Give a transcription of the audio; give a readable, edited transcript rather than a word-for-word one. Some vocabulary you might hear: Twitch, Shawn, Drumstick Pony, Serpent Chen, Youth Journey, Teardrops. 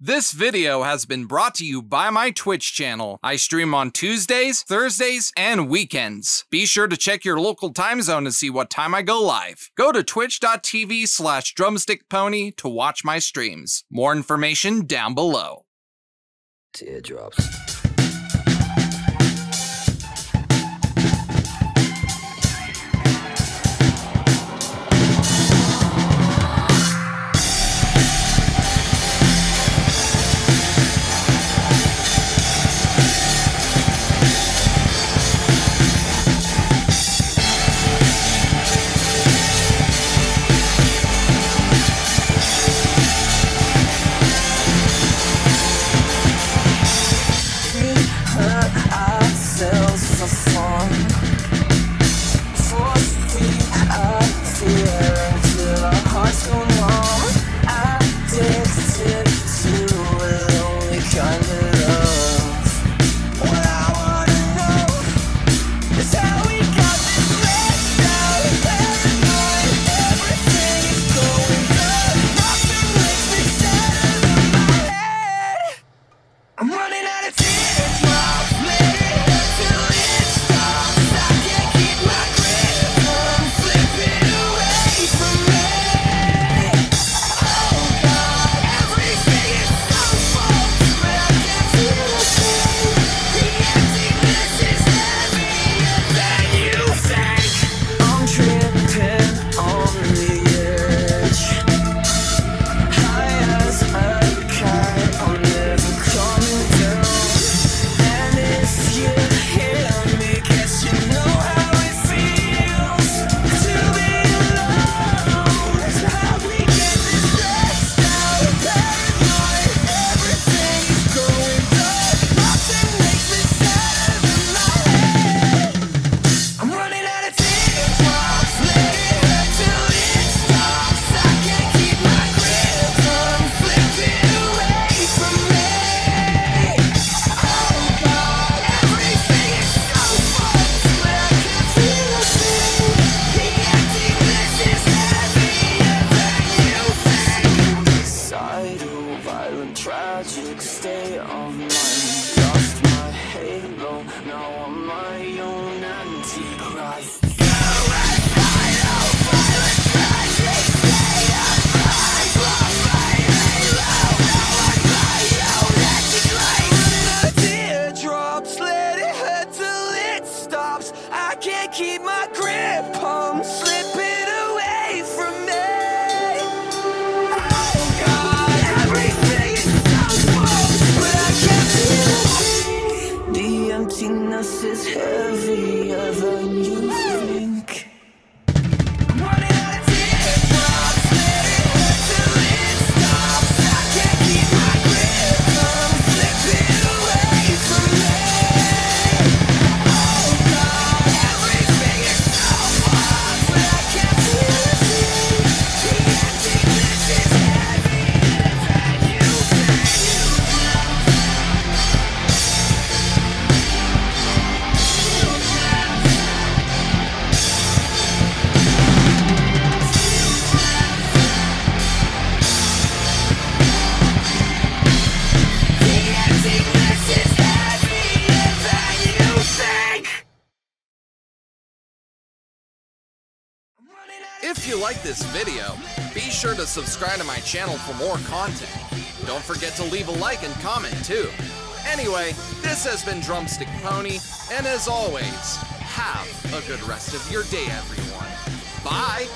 This video has been brought to you by my Twitch channel. I stream on Tuesdays, Thursdays, and weekends. Be sure to check your local time zone to see what time I go live. Go to twitch.tv/drumstickpony to watch my streams. More information down below. Teardrops. Emptiness is heavier than you think. If you like this video, be sure to subscribe to my channel for more content. Don't forget to leave a like and comment too. Anyway, this has been Drumstick Pony, and as always, have a good rest of your day, everyone. Bye!